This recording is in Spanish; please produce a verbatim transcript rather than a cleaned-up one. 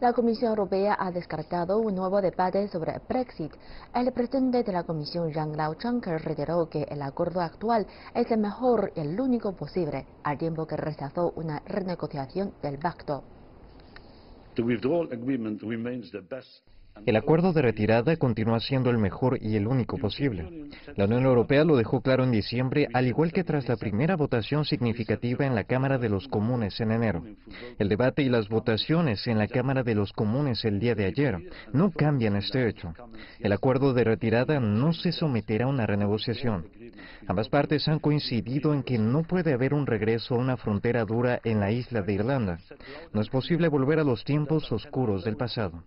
La Comisión Europea ha descartado un nuevo debate sobre Brexit. El presidente de la Comisión, Jean-Claude Juncker, reiteró que el acuerdo actual es el mejor y el único posible, al tiempo que rechazó una renegociación del pacto. El acuerdo de retirada continúa siendo el mejor y el único posible. La Unión Europea lo dejó claro en diciembre, al igual que tras la primera votación significativa en la Cámara de los Comunes en enero. El debate y las votaciones en la Cámara de los Comunes el día de ayer no cambian este hecho. El acuerdo de retirada no se someterá a una renegociación. Ambas partes han coincidido en que no puede haber un regreso a una frontera dura en la isla de Irlanda. No es posible volver a los tiempos oscuros del pasado.